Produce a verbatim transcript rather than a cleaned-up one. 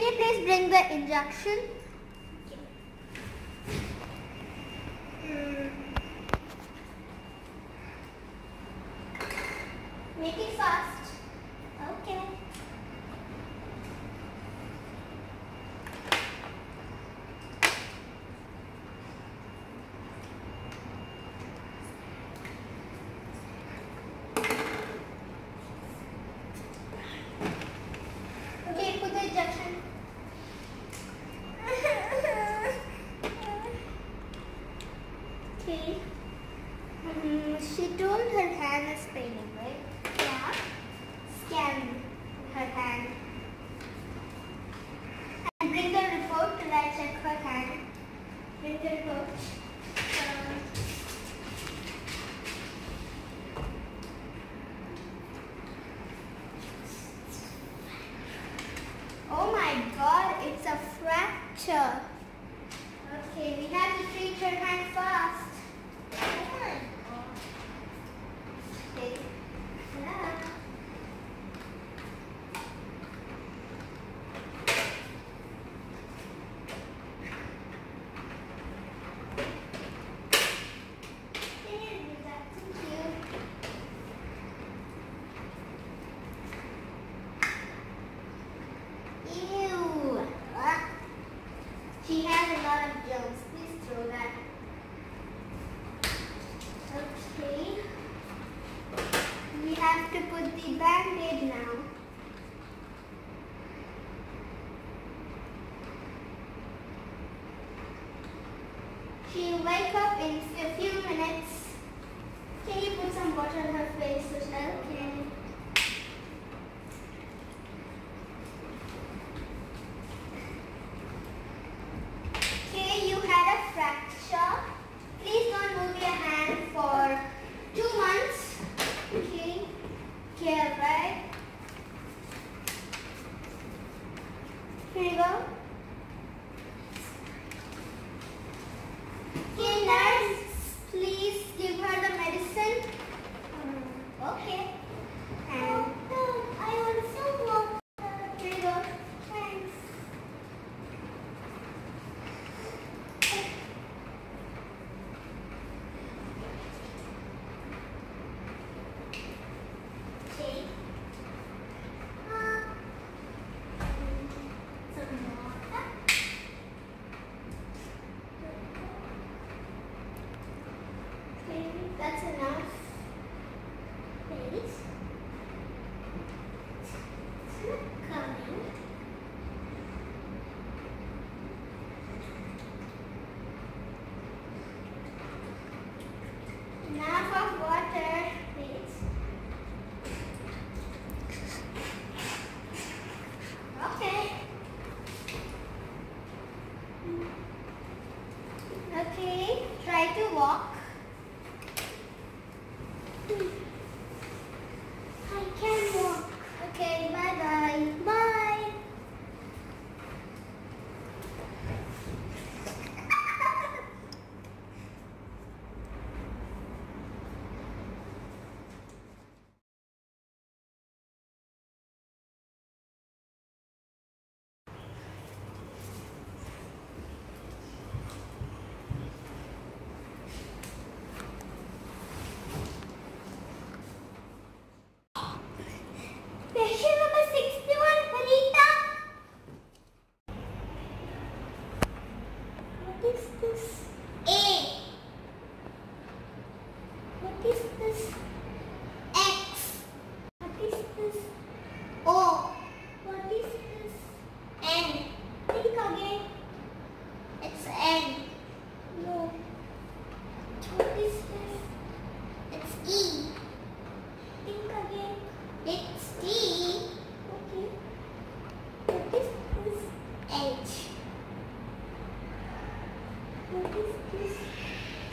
Could you please bring the injection? Mm. Make it fast. Okay. She told her hand is paining, right? Yeah. Scan her hand. And bring the report till I check her hand. Bring the report. Uh, oh my god, it's a fracture. Okay, we have to treat her hand fast. She has a lot of germs. Please throw that. Okay. We have to put the band-aid now. She'll wake up in a few minutes. Can you put some water on her face so she'll okay? Here you go. Okay, nurse, please give her the medicine. Um, okay. And oh, no, I want some water. Here you go. Thanks. Okay. Okay. That's enough. Wait. It's not coming. Enough of water. Wait. Okay. Okay. Try to walk. I can walk. Okay, bye-bye. Bye. What is this? P.